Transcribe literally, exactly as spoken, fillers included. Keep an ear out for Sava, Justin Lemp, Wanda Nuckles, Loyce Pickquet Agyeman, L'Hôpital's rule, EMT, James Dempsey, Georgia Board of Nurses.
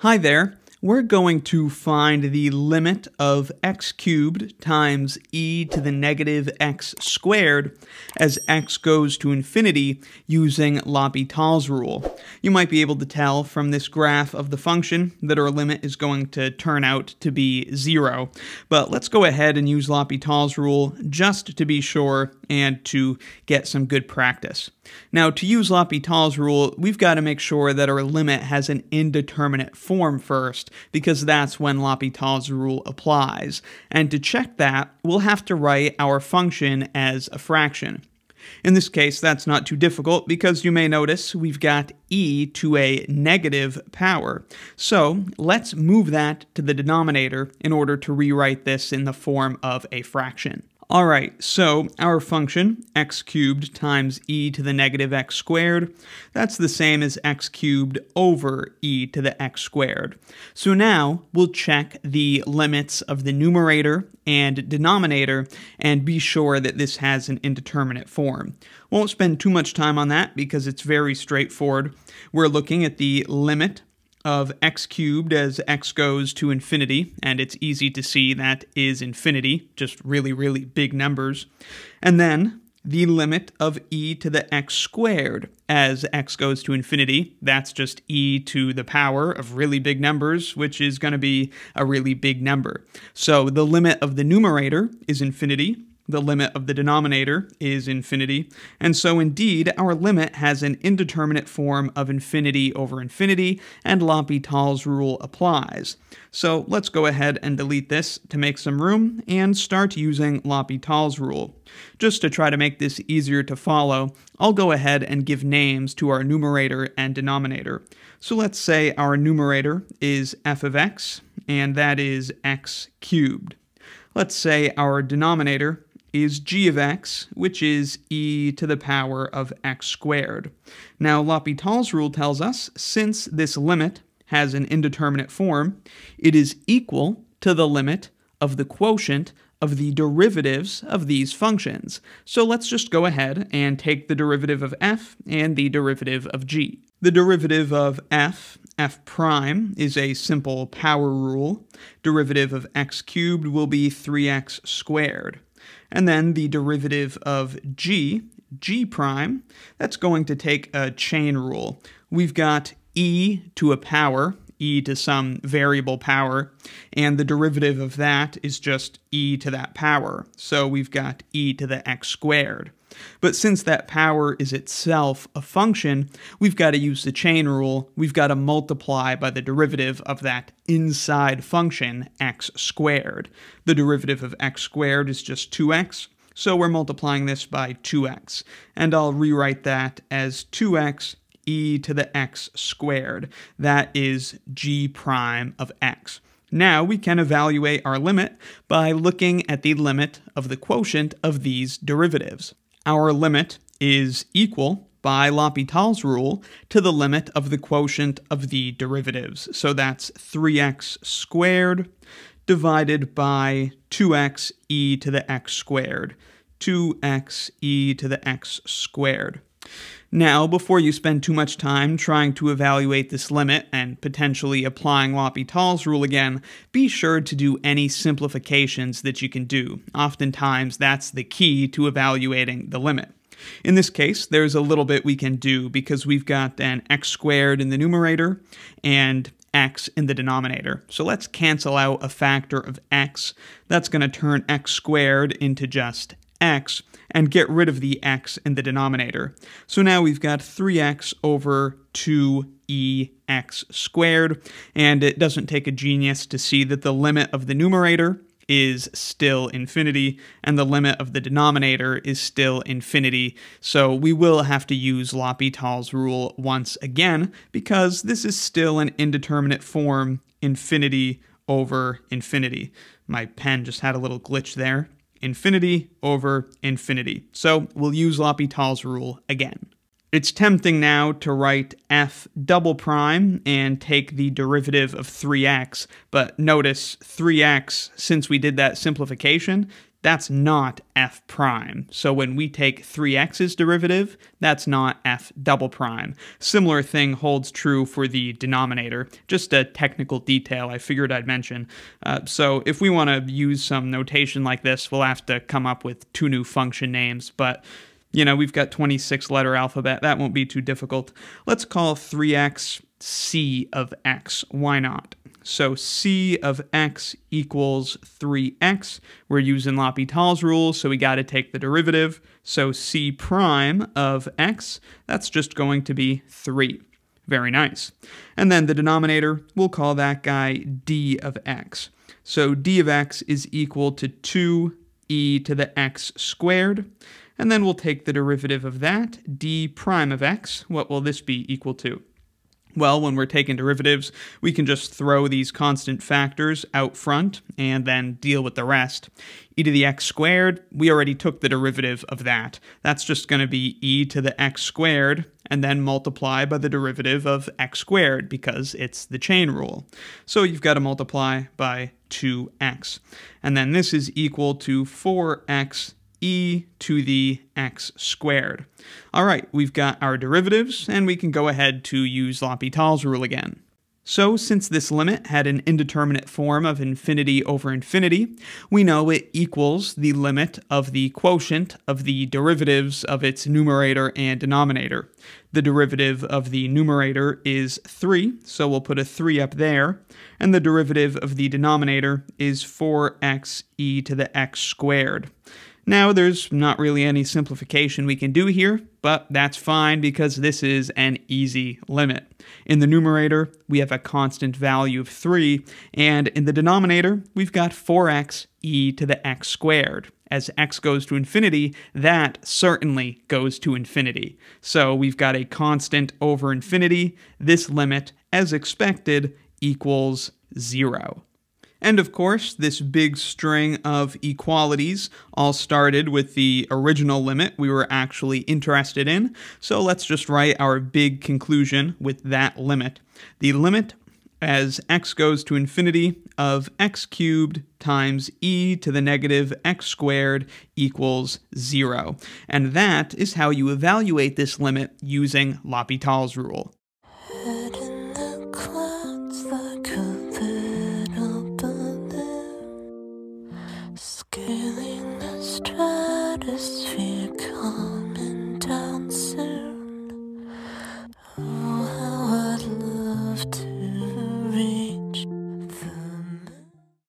Hi there, we're going to find the limit of x cubed times e to the negative x squared as x goes to infinity using L'Hôpital's rule. You might be able to tell from this graph of the function that our limit is going to turn out to be zero, but let's go ahead and use L'Hôpital's rule just to be sure and to get some good practice. Now, to use L'Hôpital's rule, we've got to make sure that our limit has an indeterminate form first, because that's when L'Hôpital's rule applies. And to check that, we'll have to write our function as a fraction. In this case, that's not too difficult, because you may notice we've got e to a negative power. So let's move that to the denominator in order to rewrite this in the form of a fraction. Alright, so our function, x cubed times e to the negative x squared, that's the same as x cubed over e to the x squared. So now we'll check the limits of the numerator and denominator and be sure that this has an indeterminate form. Won't spend too much time on that because it's very straightforward. We're looking at the limit of x cubed as x goes to infinity, and it's easy to see that is infinity, just really, really big numbers. And then the limit of e to the x squared as x goes to infinity, that's just e to the power of really big numbers, which is going to be a really big number. So the limit of the numerator is infinity, the limit of the denominator is infinity, and so indeed our limit has an indeterminate form of infinity over infinity, and L'Hôpital's rule applies. So let's go ahead and delete this to make some room and start using L'Hôpital's rule. Just to try to make this easier to follow, I'll go ahead and give names to our numerator and denominator. So let's say our numerator is f of x, and that is x cubed. Let's say our denominator is g of x, which is e to the power of x squared. Now, L'Hôpital's rule tells us, since this limit has an indeterminate form, it is equal to the limit of the quotient of the derivatives of these functions. So let's just go ahead and take the derivative of f and the derivative of g. The derivative of f, f prime, is a simple power rule. Derivative of x cubed will be three x squared. And then the derivative of g, g prime, that's going to take a chain rule. We've got e to a power, e to some variable power, and the derivative of that is just e to that power. So we've got e to the x squared. But since that power is itself a function, we've got to use the chain rule. We've got to multiply by the derivative of that inside function, x squared. The derivative of x squared is just two x, so we're multiplying this by two x. And I'll rewrite that as two x e to the x squared. That is g prime of x. Now we can evaluate our limit by looking at the limit of the quotient of these derivatives. Our limit is equal, by L'Hôpital's rule, to the limit of the quotient of the derivatives. So that's three x squared divided by two x e to the x squared. two x e to the x squared. Now, before you spend too much time trying to evaluate this limit and potentially applying L'Hôpital's rule again, be sure to do any simplifications that you can do. Oftentimes, that's the key to evaluating the limit. In this case, there's a little bit we can do because we've got an x squared in the numerator and x in the denominator. So let's cancel out a factor of x. That's going to turn x squared into just x, and get rid of the x in the denominator. So now we've got three x over two e x squared, and it doesn't take a genius to see that the limit of the numerator is still infinity, and the limit of the denominator is still infinity. So we will have to use L'Hôpital's rule once again, because this is still an indeterminate form, infinity over infinity. My pen just had a little glitch there. Infinity over infinity. So we'll use L'Hôpital's rule again. It's tempting now to write f double prime and take the derivative of three x, but notice three x, since we did that simplification, that's not f prime. So when we take three x's derivative, that's not f double prime. Similar thing holds true for the denominator, just a technical detail I figured I'd mention. Uh, so if we want to use some notation like this, we'll have to come up with two new function names, but you know, we've got twenty-six letter alphabet, that won't be too difficult. Let's call three x c of x, why not? So c of x equals three x. We're using L'Hôpital's rule, so we got to take the derivative. So c prime of x, that's just going to be three. Very nice. And then the denominator, we'll call that guy d of x. So d of x is equal to two e to the x squared. And then we'll take the derivative of that, d prime of x. What will this be equal to? Well, when we're taking derivatives, we can just throw these constant factors out front and then deal with the rest. E to the x squared, we already took the derivative of that. That's just going to be e to the x squared and then multiply by the derivative of x squared because it's the chain rule. So you've got to multiply by two x. And then this is equal to four x e to the x squared. All right, we've got our derivatives, and we can go ahead to use L'Hôpital's rule again. So since this limit had an indeterminate form of infinity over infinity, we know it equals the limit of the quotient of the derivatives of its numerator and denominator. The derivative of the numerator is three, so we'll put a three up there, and the derivative of the denominator is four x e to the x squared. Now, there's not really any simplification we can do here, but that's fine because this is an easy limit. In the numerator, we have a constant value of three, and in the denominator, we've got four x e to the x squared. As x goes to infinity, that certainly goes to infinity. So we've got a constant over infinity. This limit, as expected, equals zero. And of course, this big string of equalities all started with the original limit we were actually interested in, so let's just write our big conclusion with that limit. The limit as x goes to infinity of x cubed times e to the negative x squared equals zero. And that is how you evaluate this limit using L'Hôpital's rule. Scaling the stratosphere, calm.